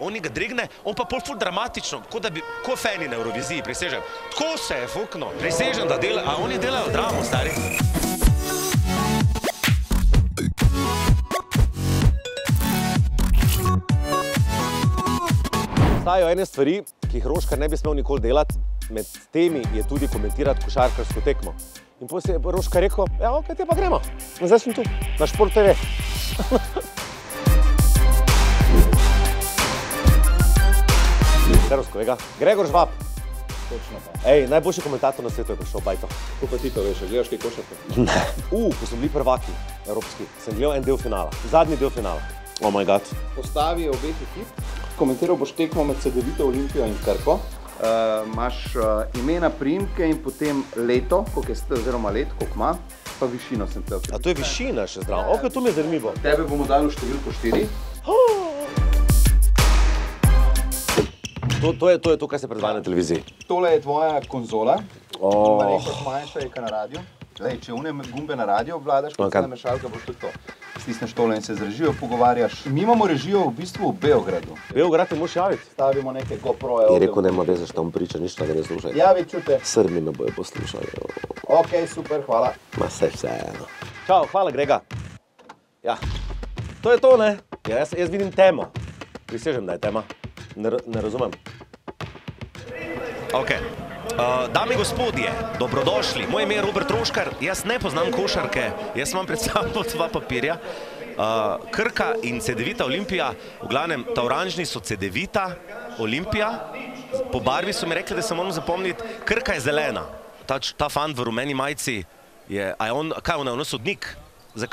Oni ga drigne, on pa pol ful dramatično, kot da bi, ko feni na Euroviziji, prisežem. Tako se je fukno, prisežem, da delajo, a oni delajo dramo, stari. Stajajo ene stvari, ki jih Roškar ne bi smel nikoli delati, med temi je tudi komentirati košarkarsko tekmo. In potem je Roškar rekel, ja, ok, te pa gremo. Zdaj sem tu, na Šport TV. Servus, kolega. Gregor Žvab. Točno pa. Ej, najboljši komentator na svetu je prišel, bajto. Kako pa ti to veš, gledaš kaj košarke? Ne. Ko smo bili prvaki evropski, sem gledal en del finala, zadnji del finala. Oh my god. Postavi je obet ekip, komentiral boš tekmo med Cedevito Olimpijo in Krko. Imaš imena, priimke in potem leto, koliko je oziroma let, koliko ima, pa višino sem te okrepil. A to je višina še zdravo? Ok, to mi je zanimivo. Tebe bomo dali v številko 4. To je to, kar se predvaja na televiziji. Tole je tvoja konzola. Manjša je kaj na radiju. Glej, če une gumbe na radiju obvladaš, kot se namešalka, boš tudi to. Stisneš tole in se z režijo pogovarjaš. Mi imamo režijo v bistvu v Beogradu. Beograd te moraš javiti? Stavimo neke GoPro-je. Je rekel, nema veze, što on priča, nič ne slušaj. Javi, čute. Srbi me bojo poslušali. Ok, super, hvala. Ma se vseeno. Čao, hvala Grega. Ja, to je to, ne? Jaz vidim temo. Prisežem, da je tema. Ne razumem. Ok. Dame in gospodje, dobrodošli. Moje ime je Robert Roškar, jaz ne poznam košarke, jaz imam pred sabo dva papirja. Krka in Cedevita Olimpija, v glavnem, ta oranžni so Cedevita Olimpija. Po barvi so mi rekli, da se moram zapomniti, Krka je zelena. Ta fant v rumeni majici je, a je on, kaj je on sodnik?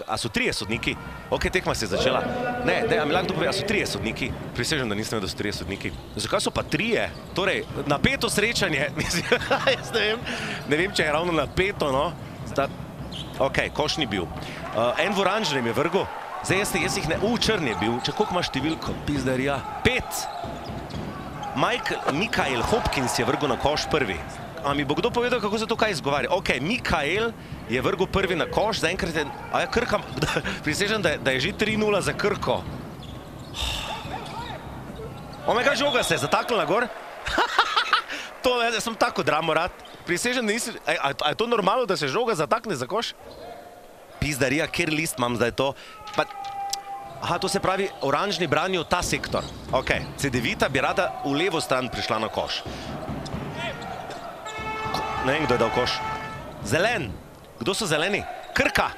A so trije sodniki? Ok, tekma se je začela. Ne, a mi lahko dopove, a so trije sodniki? Prisežem, da nisem vedel, da so trije sodniki. Zakaj so pa trije? Torej, napeto srečanje, jaz ne vem, če je ravno napeto, no. Ok, koš ni bil. En v oranžnem je vrgo. Zdaj, jaz jih ne, črn je bil. Če, koliko ima številko? Pizdarija. 5! Mikael Hopkins je vrgo na koš prvi. A mi bo kdo povedal, kako se to kaj izgovarja? Ok, Mikael je vrgo prvi na koš, zaenkrat je... A ja, Krka... Prisežem, da je že 3-0 za Krko. Omega, žoga se je zataknila gor. To, jaz sem tako dramo rad. Prisežem, da nisi... A je to normalno, da se žoga zatakne za koš? Pizdarija, kjer list imam zdaj to? Pa... Aha, to se pravi, oranžni branijo ta sektor. Ok, Cedevita bi rada v levo stran prišla na koš. Ne vem, kdo je dal koš. Zelen. Kdo so zeleni? Krka.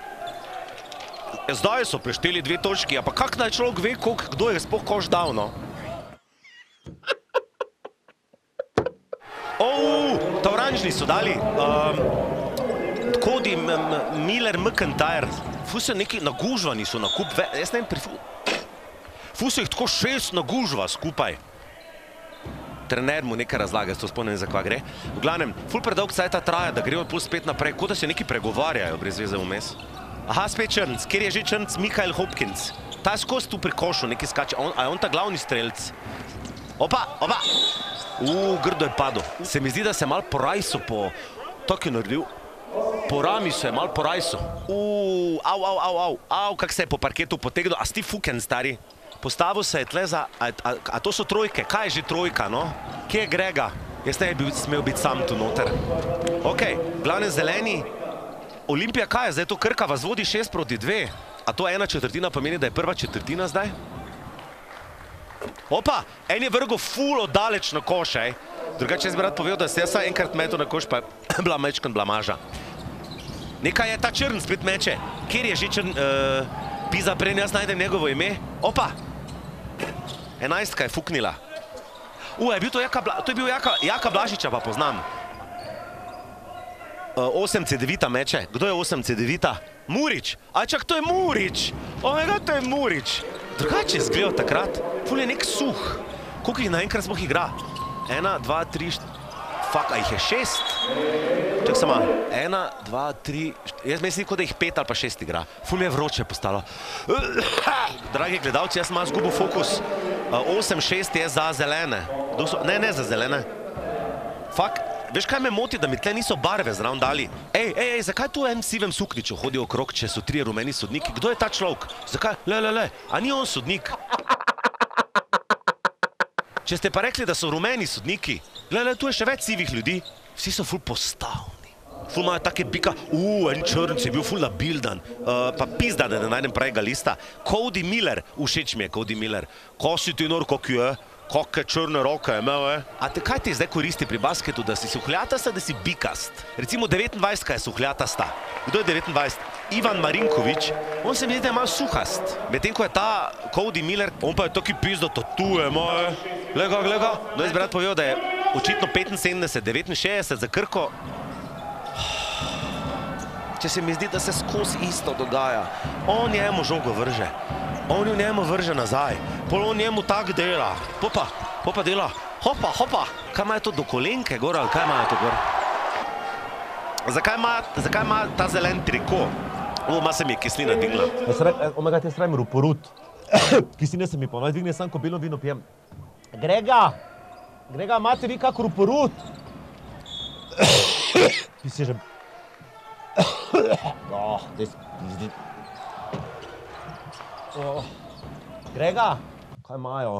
Zdaj so prešteli 2 točki, a pa kak naj človek ve, kdo je sploh koš dal, no? Ta oranžni so dali. Cody Miller, McIntyre. Ful so neki nagužvani so na kup. Jaz ne vem, ful so jih tako 6 nagužva skupaj. Trener mu nekaj razlaga, s to spomnim, za kva gre. V glavnem, ful predolg cajta traja, da grejo plus 5 naprej, kot da se neki pregovarjajo brez veze vmes. Aha, spet Črnc, kjer je že Črnc, Mikael Hopkins. Ta je skozi tu pri košu, nekaj skače, a je on ta glavni strelc. Opa! Grdo je padel. Se mi zdi, da se je malo po rajsu po... Tako je naredil. Po rami se je malo po rajsu. Kak se je po parketu potegnil, a sti fuken, stari. Postavil se je tle za... A to so trojke? Kaj je že trojka, no? Kje je Grega? Jaz ne bi smel biti sam tu noter. Ok, glavne zeleni. Olimpija, kaj je zdaj to? Krka vas vodi 6-2. A to 1/4 pomeni, da je 1/4 zdaj? Opa, en je vrgo fulo daleč na koš, ej. Drugače jaz bi rad povedal, da se jaz saj enkrat metel na koš, pa je bila mečkan blamaža. Nekaj je ta Črn spet meče. Kjer je že Črn... Pisa prej, jaz najdem njegovo ime. Opa! 11-ka je fuknila. To je bil Jaka Blažiča, pa poznam. 8 Cedevita meče. Kdo je 8 Cedevita? Murič! Čak, to je Murič! Omega, to je Murič! Drugače je zgledal takrat. Ful je nek suh. Koliko jih naenkrat smo igra? 1, 2, 3, 4... Fak, a jih je 6? Čak se malo. 1, 2, 3... Jaz mislim, kot da jih 5 ali pa 6 igra. Ful je vroče postalo. Dragi gledalci, jaz imam zgubil fokus. 8-6 je za zelene. Ne, za zelene. Fak, veš kaj me moti, da mi tle niso barve zraven dali. Ej, zakaj tu v enem sivem sukniču hodijo okrog, če so 3 rumeni sodniki? Kdo je ta človek? Zakaj? Le, a ni on sodnik? Če ste pa rekli, da so rumeni sodniki, gledaj, tu je še več sivih ljudi, vsi so ful postavni. Ful imajo take bika, en črnc je bil ful nabildan, pa pizda, da ne najdem pravega lista. Cody Miller, všeč mi je Cody Miller. Ko si ti nor, kako je, kakve črne roke je imel, A te kaj te zdaj koristi pri basketu, da si suhljatasta, da si bikast? Recimo 29-ka je suhljatasta. Kdo je 29? Ivan Marinkovič, on se mi zdi, da je malo suhast. Medtem, ko je ta Cody Miller, on pa je taki pizdo tatuje, gleda. No, jaz bi rad povedal, da je očitno 75, 69 za Krko. Če se mi zdi, da se skozi isto dogaja. On njemu žogo vrže. On jo njemu vrže nazaj. Pol on njemu tak dela. Popa dela. Hopa. Kaj imajo to do kolenke gor, ali kaj imajo to gor? Zakaj ima ta zelen triko? Oma se mi je kislina digla. Omega, te srajim ruporut. Kislina se mi ponaj digne, sam ko belo vino pijem. Grega, imate vi kak ruporut? Ti si že... Grega? Kaj imajo?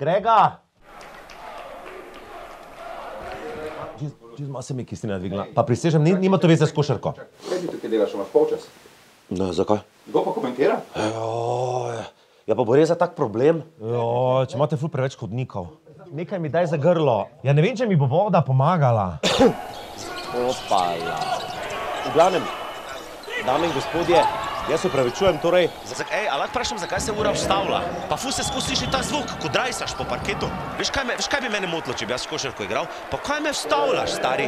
Grega? Čez malo se mi je kislina dvigla. Pa prisežem, nima to veze s košarko. Kaj ti tukaj delaš, imaš polčas? Ne, zakaj? Kdo pa komentira? Ja, pa bo res za tak problem? Če imate ful preveč hodnikov. Nekaj mi daj za grlo. Ja ne vem, če mi bo voda pomagala. V glavnem, dame in gospodje, jaz se upravičujem, torej... A lahko vprašam, zakaj se ura vstavlja? Pa ful se skozi sliši ta zvok, ko drajsaš po parketu. Veš, kaj bi mene motilo, če bi jaz košarko igral? Pa kaj me vstavljaš, stari?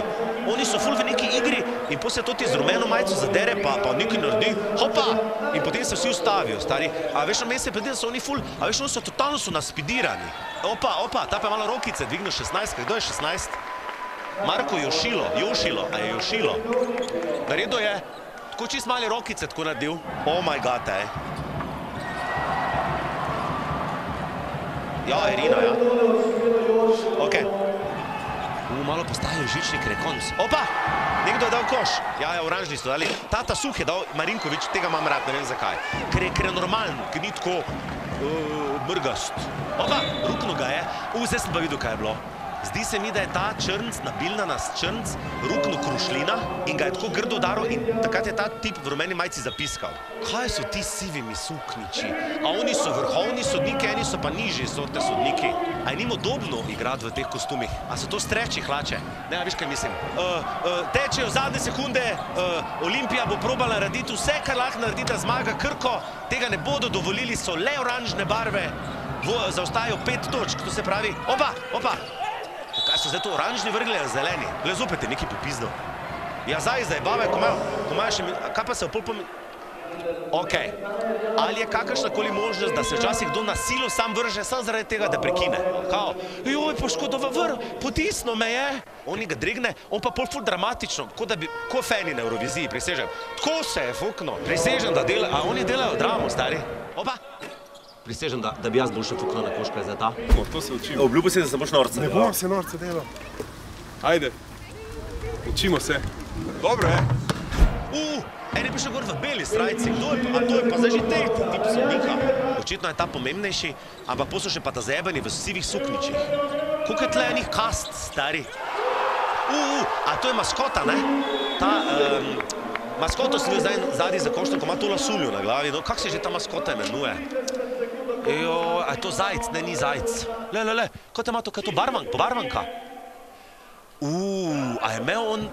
Oni so ful v neki igri in potem to ti z rumeno majico zadere, pa nekaj naredi, in potem se vsi vstavijo, stari. A veš, na meni se predvidim, da so oni ful, a veš, oni so totalno naspidirani. Opa, ta pa je malo rokice, dvignil 16, kdo je 16? Marko Jošilo, a je Jošilo. Naredil je tako čist male rokice tako naredil. Oh my god, Ja, Irina, ja. Okej. Malo postaje Žičnik rekonc. Opa! Nekdo je dal koš. Ja, oranžni so dali. Tata Suh je dal Marinkovič, tega imam rad, ne vem zakaj. Ker je normalen, ker ni tako mrgast. Opa, rukno ga je. Zdaj sem pa videl, kaj je bilo. Zdi se mi, da je ta črnc, nabilna nas črnc, ruknil Krušlina in ga je tako grdo udaril in takrat je ta tip v rumeni majici zapiskal. Kaj so ti sivimi sukniči? A oni so vrhovni sodniki, eni so pa nižji sorte sodniki. A je njim udobno igrati v teh kostumih? A so to streči hlače? Ne, a veš, kaj mislim? Tečejo zadnje sekunde, Olimpija bo probala narediti vse, kar lahko naredi, da zmaga Krko. Tega ne bodo dovolili, so le oranžne barve. Zaostajajo 5 točk, to se pravi. Opa! Kaj so zdaj to oranžni vrgli ali zeleni? Glej, zopet je nekaj popizdal. Ja, zdaj, bave, ko imajo še... Kaj pa se v pol pomi... Okej. Ali je kakršnakoli možnost, da se včasih kdo na silo sam vrže, samo zaradi tega, da prekine? Kao, poškodova vrv, potisno me je. Oni ga dregne, on pa pol ful dramatično, ko feni na Euroviziji, prisežem. Tako se je fukno. Prisežem, da delajo, a oni delajo dramo, stari. Opa! Prisežem, da bi jaz boljše fuknil na koška za ta. To se učimo. Obljubil si, da se boš norca delal. Ne bom se norca delal. Ajde, učimo se. Dobro je. En je prišel gor v beli srajci. A to je pa zdaj že tej tip sodnika. Očitno je ta pomembnejši, ampak pa so še pa ta zajebani v sivih sukničih. Koliko je tle enih kast, stari? A to je maskota, ne? Ta... Maskoto si jo zdaj zadnji za koštom, ko ima to lasuljo na glavi. No, kako se že ta maskota imenuje? A je to zajc? Ne, ni zajc. Le, kaj to barvanka? A je imel on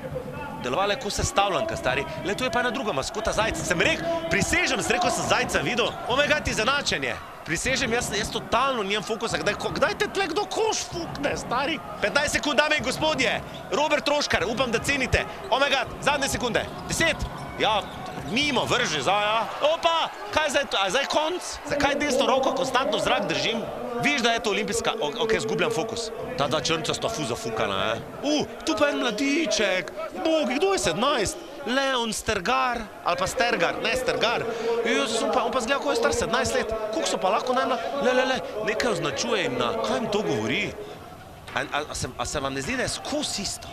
deloval jako sestavljanka, stari. Le, tu je pa ena druga maskota, zajc. Sem rekel, prisežem, sem zajca videl. Omega ti zanačen je. Prisežem, jaz totalno nijem fokusa. Kdaj te tle kdo koš fukne, stari? 15 sekund, dame in gospodje. Robert Roškar, upam, da cenite. Omega, zadnje sekunde. 10. Ja, mimo, vrži, Opa, kaj je zdaj to? A je zdaj konc? Zakaj desno roko konstantno zrak držim? Viš, da je to olimpijska... Okej, zgubljam fokus. Ta dva črnca sta fu zafukana, tu pa en mladiček. Bogi, kdo je 17? Leon Štergar, ali pa Štergar, ne Štergar. On pa zgleda, ko je star 17 let. Koliko so pa lahko najmla... Nekaj označuje jim na... Kaj jim to govori? A se vam ne zdi, da je skozi isto?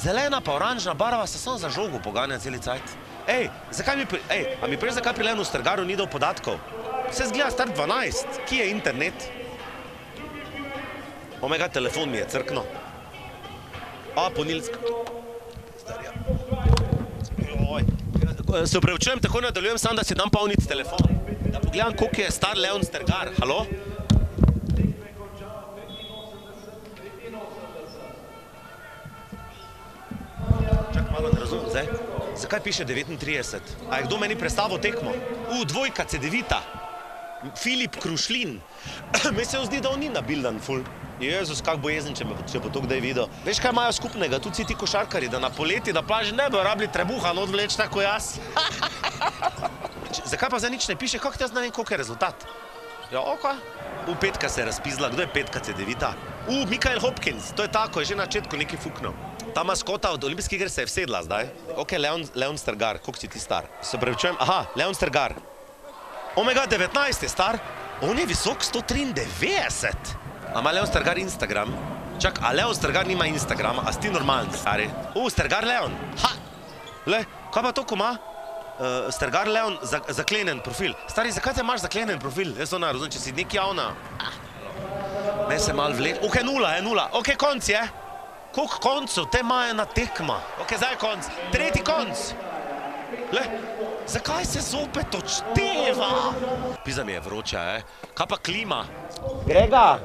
Zelena pa oranžna barva se samo za žogo poganja celi cajt. A mi preš, zakaj pri Leonu Štergaru ni dal podatkov? Vse zgleda star 12. Kje je internet? Omega, telefon mi je crkno. A, ponilc. Se upravičujem, tako nadaljujem, sam da si dam polnic telefon. Da pogledam, koliko je star Leon Štergar. Halo? Čak, malo ne razumem zdaj. Zakaj piše 39? A je kdo meni predstavo tekmo? Dvojka, Cedevita. Filip Krušlin. Me se zdi, da on ni nabildan ful. Jezus, kak bojezen, če bo to kdaj videl. Veš, kaj imajo skupnega? Tudi si ti košarkari, da na poleti, na plaži ne bojo rabili trebuha, no odvleč tako jaz. Zakaj pa zdaj nič ne piše? Kako te jaz ne vem, koliko je rezultat? Ja, okaj. Petka se je razpizla. Kdo je petka Cedevita? Mikael Hopkins. To je tako, je že na začetku nekaj fuknil. Ta maskota od olimpijskih iger se je vsedla zdaj. Ok, Leon Štergar. Koliko si ti star? Se pravičujem. Aha, Leon Štergar. Omega, 19 je star. On je visok 193. A ima Leon Štergar Instagram? Čak, a Leon Štergar nima Instagrama? A si ti normalni, stari? Štergar Leon. Ha! Le, kaj pa to, ko ima? Štergar Leon, zaklenen profil. Stari, zakaj te imaš zaklenen profil? Jaz to ne razumem, če si nek javna. Ne se malo vleč. Ok, nula, je nula. Ok, konc je. Koliko koncev te ima ena tekma? Ok, zdaj je konc. Tretji konc. Le, zakaj se zopet odšteva? Pizda mi je vroča, Kaj pa klima? Grega,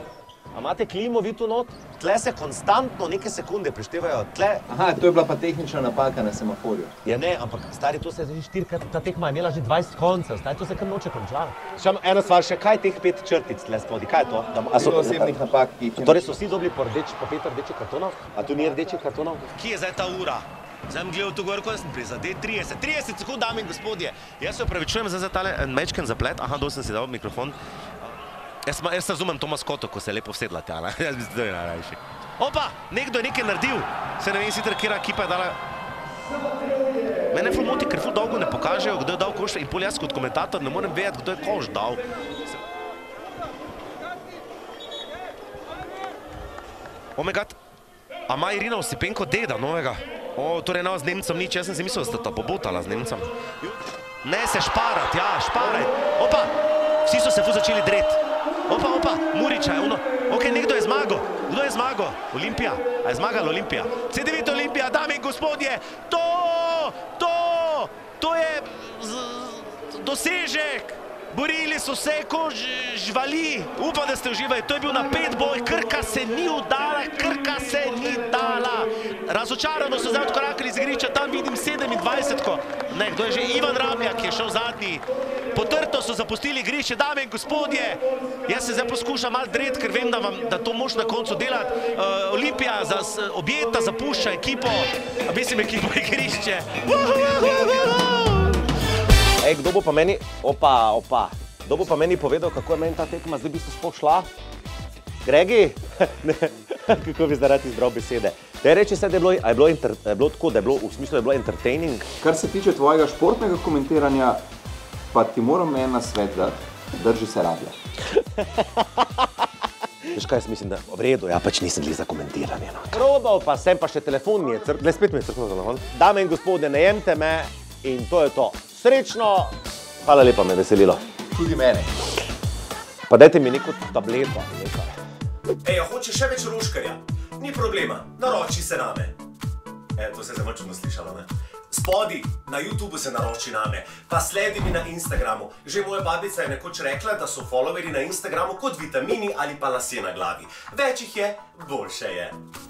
a imate klimo vi tu not? Tle se konstantno neke sekunde preštevajo, tle... Aha, to je bila pa tehnična napaka na semaforju. Ja ne, ampak stari, to se je že štirikrat, ta tekma je imela že 20 koncev, stari, to se kar noče končala. Še ena stvar, še kaj teh 5 črtic tle spodaj, kaj je to? Bilo osebnih napak, ki jih je... Torej so vsi dobili po 5 rdečih kartonov, a tu ni rdečih kartonov? Kje je zdaj ta ura? Zdaj bom gledal to gor, ko sem prizadel 30 sekund, dame in gospodje. Jaz se opravičujem za tale mečken zaplet, aha, dol sem si dal mikrofon. Jaz razumem to maskoto, ko se lepo vsedlate, ali? Jaz mislim, da je najrajši. Opa, nekdo je nekaj naredil. Se ne vem, si trkira ekipa je dala... Mene ful moti, ker ful dolgo ne pokažejo, kdo je dal koš in pol jaz kot komentator ne morem vedeti, kdo je koš dal. Omega, a ima Irina Osipenko deda novega? Torej ena z Nemcem nič, jaz sem si mislil, da sta ta pobotala z Nemcem. Ne se šparati, ja, šparati. Opa, vsi so se ful začeli dreti. Opa, Muriča je ono. Ok, nekdo je zmagal. Kdo je zmagal? Olimpija. A je zmagala Olimpija? Cedevita Olimpija, dame in gospodje. To je dosežek. Borili so se, ko žvali. Upam, da ste uživali. To je bil napet boj. Krka se ni udala, Krka se ni dala. Razočarano so zdaj odkorakali iz igrišča. Tam vidim 27-ko. Ne, kdo je že? Ivan Ramljak je šel zadnji. Potrto so zapustili igrišče, dame in gospodje. Jaz se zdaj poskušam malo dreti, ker vem, da to moš na koncu delati. Olimpija objeta zapušča ekipo. Mislim, ekipo igrišče. Kdo bo pa meni, kdo bo pa meni povedal, kako je meni ta tekma zdaj bistvo sploh šla? Gregi? Kako bi zdaj rad izbral besede? Te reči se, da je bilo tako, da je bilo v smislu, da je bilo entertaining. Kar se tiče tvojega športnega komentiranja, pa ti moram en nasvet dati, drži se rablja. Veš kaj, jaz mislim, da v redu, ja pač nisem gleda za komentiranje. Probal pa sem, pa še telefon mi je crknil. Glej, spet mi je crknil telefon. Dame in gospode, najemte me in to je to. Srečno! Hvala lepa, me je veselilo. Tudi mene. Pa dajte mi neko tableto. Ej, a hoče še več Roškarja? Ni problema, naroči se name. To se je zamrčeno slišalo, ne? Spodi, na YouTubu se naroči name, pa sledi mi na Instagramu. Že moja babica je nekoč rekla, da so followeri na Instagramu kot vitamini ali pa lasje na glavi. Več jih je, boljše je.